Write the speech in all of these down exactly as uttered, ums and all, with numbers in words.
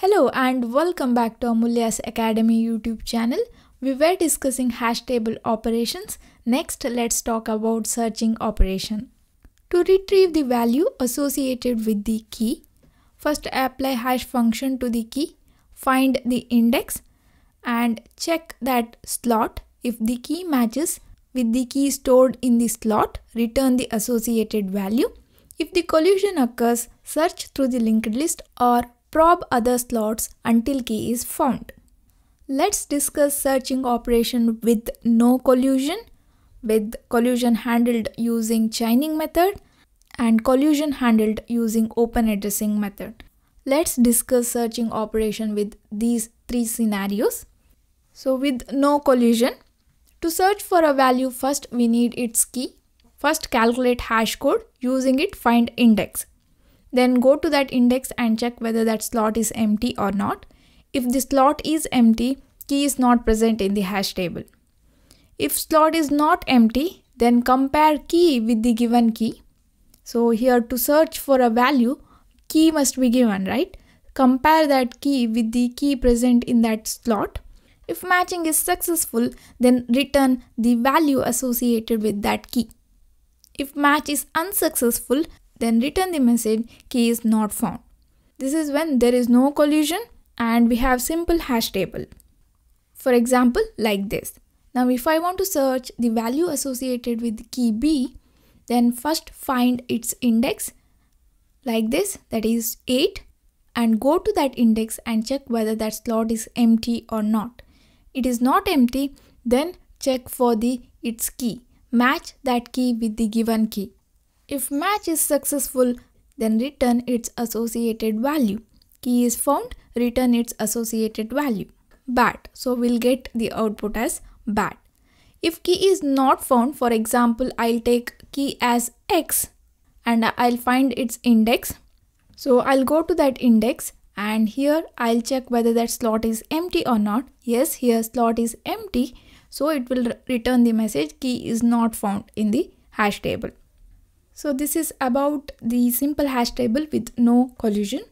Hello and welcome back to Amulya's Academy YouTube channel. We were discussing hash table operations. Next, let's talk about searching operation. To retrieve the value associated with the key, first apply hash function to the key, find the index and check that slot. If the key matches with the key stored in the slot, return the associated value. If the collision occurs, search through the linked list or probe other slots until key is found. Let's discuss searching operation with no collusion, with collusion handled using chaining method and collusion handled using open addressing method. Let's discuss searching operation with these three scenarios. So with no collusion, to search for a value, first we need its key. First calculate hash code, using it find index. Then go to that index and check whether that slot is empty or not. If the slot is empty, key is not present in the hash table. If slot is not empty, then compare key with the given key. So here to search for a value, key must be given, right? Compare that key with the key present in that slot. If matching is successful, then return the value associated with that key. If match is unsuccessful, then return the message key is not found. This is when there is no collusion and we have simple hash table. For example, like this. Now if I want to search the value associated with key B, then first find its index like this, that is eight, and go to that index and check whether that slot is empty or not. It is not empty, then check for the its key. Match that key with the given key. If match is successful, then return its associated value. Key is found, return its associated value. Bat. So we'll get the output as bat. If key is not found, for example, I'll take key as X and I'll find its index. So I'll go to that index and here I'll check whether that slot is empty or not. Yes, here slot is empty. So it will return the message key is not found in the hash table. So this is about the simple hash table with no collusion.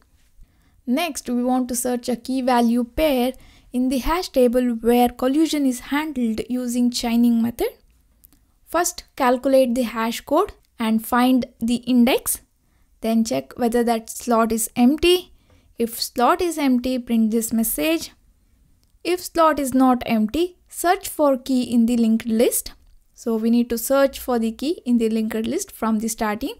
Next, we want to search a key value pair in the hash table where collusion is handled using chaining method. First, calculate the hash code and find the index. Then check whether that slot is empty. If slot is empty, print this message. If slot is not empty, search for key in the linked list. So we need to search for the key in the linked list from the starting,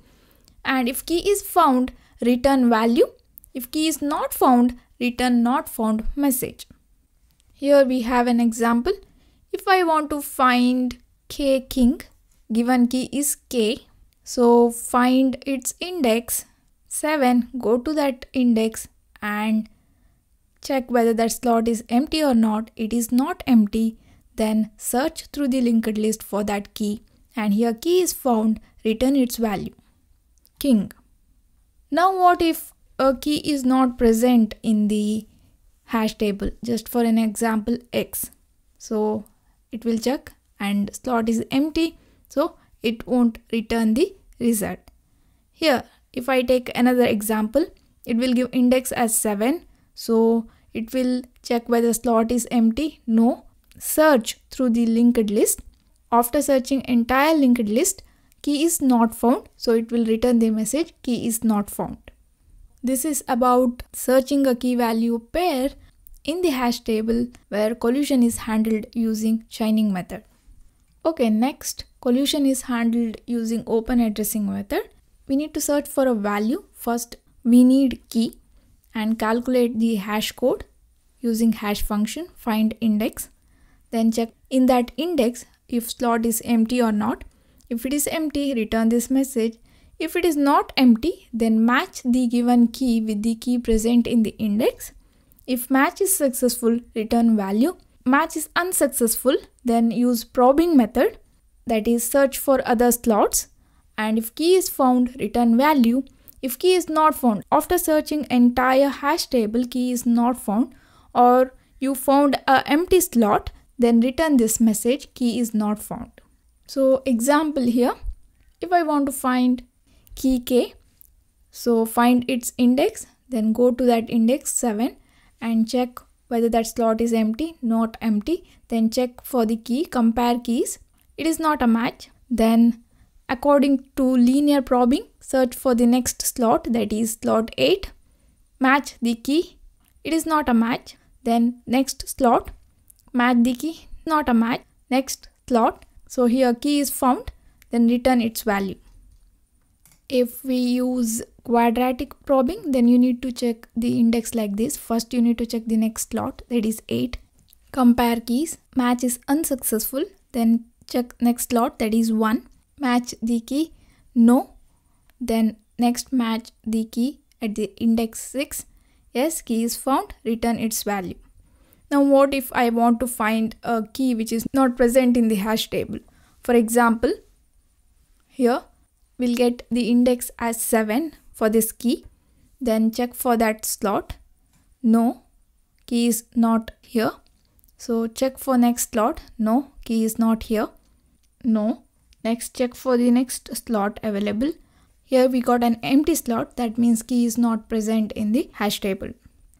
and if key is found, return value. If key is not found, return not found message. Here we have an example. If I want to find K King, given key is K. So find its index seven, go to that index and check whether that slot is empty or not. It is not empty. Then search through the linked list for that key, and here key is found, return its value, king. Now what if a key is not present in the hash table, just for an example X. So it will check and slot is empty, so it won't return the result. Here if I take another example, it will give index as seven, so it will check whether slot is empty, no. Search through the linked list. After searching entire linked list, key is not found, so it will return the message key is not found. This is about searching a key value pair in the hash table where collusion is handled using chaining method. Okay, next, collusion is handled using open addressing method. We need to search for a value. First we need key and calculate the hash code using hash function, find index. Then check in that index if slot is empty or not. If it is empty, return this message. If it is not empty, then match the given key with the key present in the index. If match is successful, return value. Match is unsuccessful, then use probing method, that is search for other slots. And if key is found, return value. If key is not found, after searching entire hash table, key is not found, or you found an empty slot, then return this message key is not found. So example here, if I want to find key K, so find its index, then go to that index seven and check whether that slot is empty, not empty. Then check for the key, compare keys. It is not a match. Then according to linear probing, search for the next slot, that is slot eight. Match the key. It is not a match. Then next slot, match the key, not a match. Next slot. So here key is found, then return its value. If we use quadratic probing, then you need to check the index like this. First you need to check the next slot, that is eight. Compare keys, match is unsuccessful. Then check next slot, that is one. Match the key, no. Then next match the key at the index six. Yes, key is found, return its value. Now what if I want to find a key which is not present in the hash table? For example, here we'll get the index as seven for this key. Then check for that slot. No, key is not here. So check for next slot. No, key is not here. No. Next, check for the next slot available. Here we got an empty slot. That means key is not present in the hash table.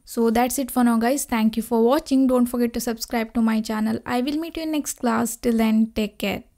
So that's it for now, guys. Thank you for watching. Don't forget to subscribe to my channel. I will meet you in next class. Till then, take care.